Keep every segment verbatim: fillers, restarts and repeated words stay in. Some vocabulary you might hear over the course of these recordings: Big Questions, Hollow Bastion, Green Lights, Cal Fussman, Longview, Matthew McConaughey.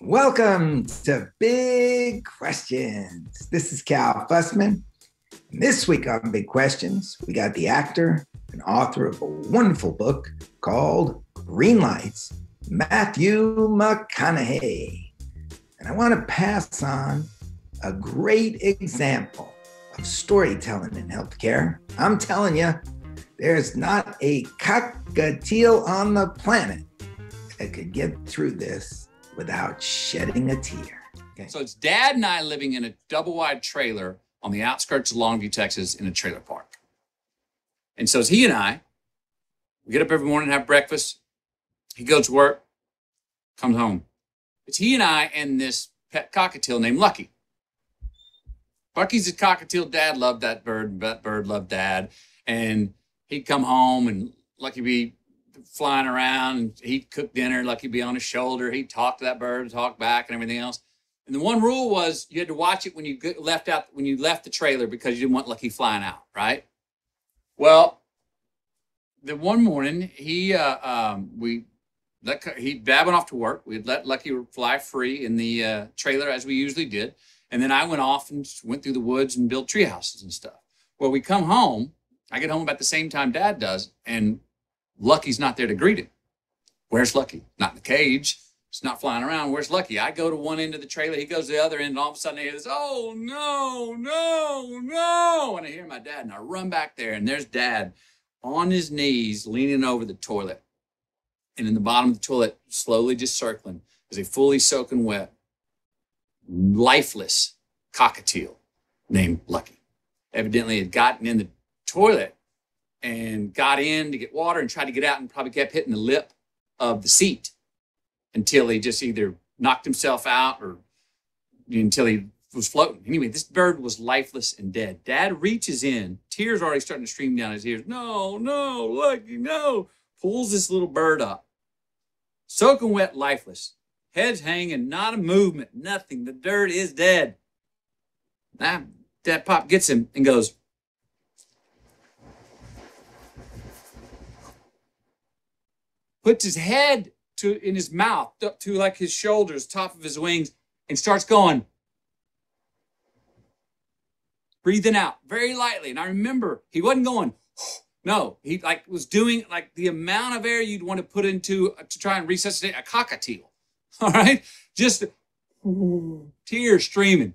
Welcome to Big Questions. This is Cal Fussman. And this week on Big Questions, we got the actor and author of a wonderful book called Green Lights, Matthew McConaughey. And I want to pass on a great example of storytelling in healthcare. I'm telling you, there's not a cockatiel on the planet that could get through this without shedding a tear. Okay. So it's Dad and I living in a double-wide trailer on the outskirts of Longview, Texas, in a trailer park. And so it's he and I. We get up every morning and have breakfast. He goes to work, comes home. It's he and I and this pet cockatiel named Lucky. Bucky's a cockatiel. Dad loved that bird. That bird loved Dad. And he'd come home and Lucky be flying around. And he'd cook dinner. Lucky be on his shoulder. He'd talk to that bird, talk back and everything else. And the one rule was you had to watch it when you left out, when you left the trailer, because you didn't want Lucky flying out, right? Well, the one morning he, uh, um, we, let, he Dad went off to work. We'd let Lucky fly free in the uh, trailer as we usually did. And then I went off and went through the woods and built tree houses and stuff. Well, we come home. I get home about the same time Dad does, and Lucky's not there to greet him. Where's Lucky? Not in the cage. It's not flying around. Where's Lucky? I go to one end of the trailer. He goes to the other end, and all of a sudden I hear this, oh, no, no, no. And I hear my dad, and I run back there, and there's Dad on his knees leaning over the toilet. And in the bottom of the toilet, slowly just circling, is a fully soaking wet, lifeless cockatiel named Lucky. Evidently had gotten in the toilet and got in to get water and tried to get out and probably kept hitting the lip of the seat until he just either knocked himself out or until he was floating. Anyway, this bird was lifeless and dead. Dad reaches in, tears already starting to stream down his ears. No, no, Lucky, no. Pulls this little bird up, soaking wet, lifeless, head's hanging, not a movement, nothing. The bird is dead. Now, Dad Pop gets him and goes, puts his head to in his mouth, up to like his shoulders, top of his wings, and starts going, breathing out very lightly. And I remember he wasn't going, no, he like was doing like the amount of air you'd want to put into uh, to try and resuscitate a cockatiel. All right, just tears streaming,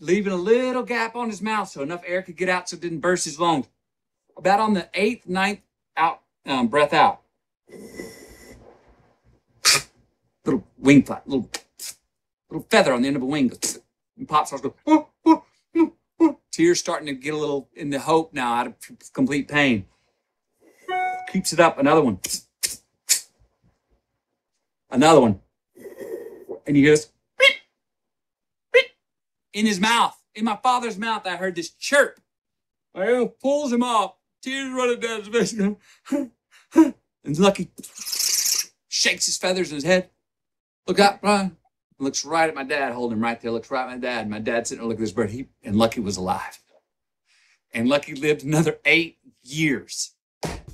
leaving a little gap on his mouth so enough air could get out so it didn't burst his lungs. About on the eighth, ninth out, um, breath out, little wing flap, little, little feather on the end of a wing, goes, and Pop starts going, oh, oh, oh, oh. Tears starting to get a little in the hope now out of complete pain. Keeps it up, another one, another one, and he goes, beep, beep, in his mouth, in my father's mouth, I heard this chirp. Well, pulls him off. Tears running down his face. And Lucky shakes his feathers in his head. Look out, Brian. Looks right at my dad, holding him right there. Looks right at my dad. My dad's sitting there looking at this bird. He, and Lucky was alive. And Lucky lived another eight years.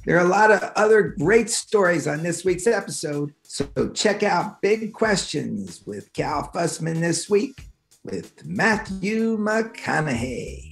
There are a lot of other great stories on this week's episode. So check out Big Questions with Cal Fussman this week with Matthew McConaughey.